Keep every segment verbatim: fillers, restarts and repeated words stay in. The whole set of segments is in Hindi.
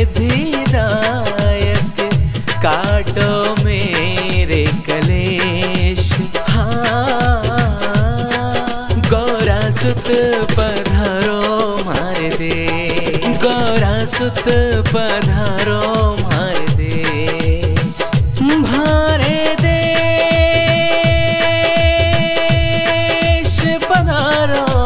विधायक काटो मेरे कलेश। हाँ गौरासुत पधारो म्हारे देस, गौरासुत पधारो म्हारे देस, म्हारे देस पधारो,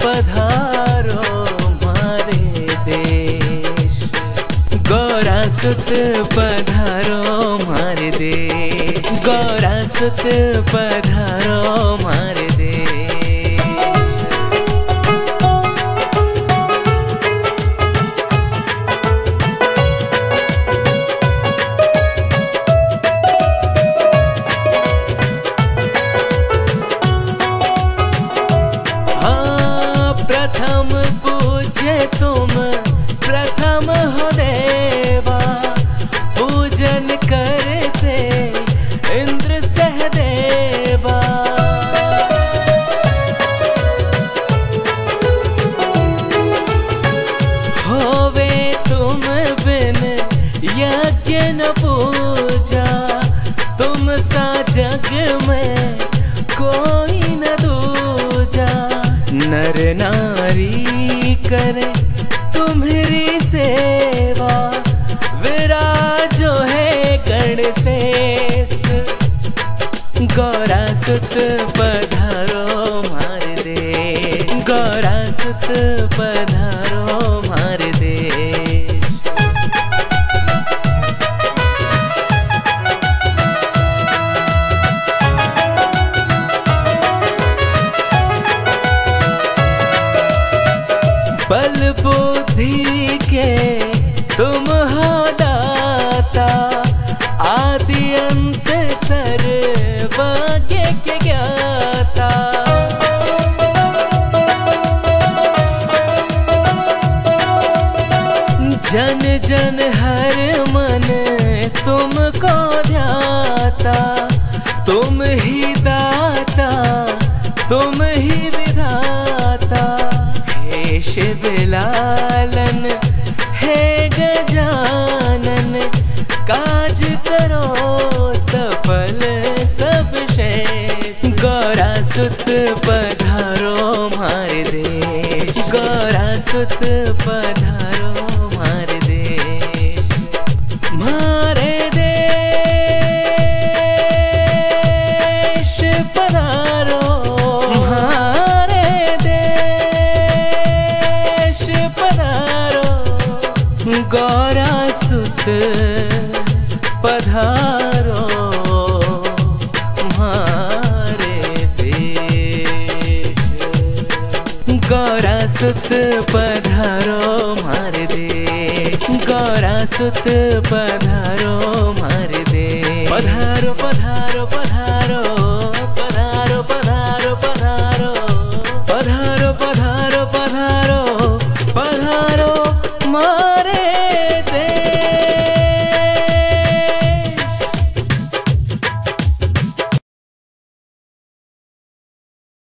पधारो म्हारे देस, गौरासुत पधारो म्हारे देस, गौरासुत पधारो म्हारे देस। प्रथम पूजे तुम प्रथम हो देवा, पूजन करते इंद्र सहदेवा। होवे तुम बिन यज्ञ न पूजा, तुम सा जग में कोई न दूजा। नर नारी करे तुम्हारी सेवा, विराजो है गण श्रेष्ठ। गौरासुत पधारो म्हारे देस, गौरासुत पधारो म्हारे देस। बल बुद्धि के तुम हो दाता, आदि अंत सर्वज्ञ के ज्ञाता। जन जन हर मन तुमको ध्याता, तुम ही दाता तुम ही विधाता। शिव लालन हे गजानन, काज करो सफल सब शेष। गौरासुत पधारो म्हारे देस, गौरासुत पधारो म्हारे देस, म्हारे देस पधारो, गौरासुत पधारो म्हारे देस, गौरासुत पधारो म्हारे देस, गौरासुत पधारो म्हारे देस। पधारो पधारो पधारो पधारो पधारो पधारो पधारो।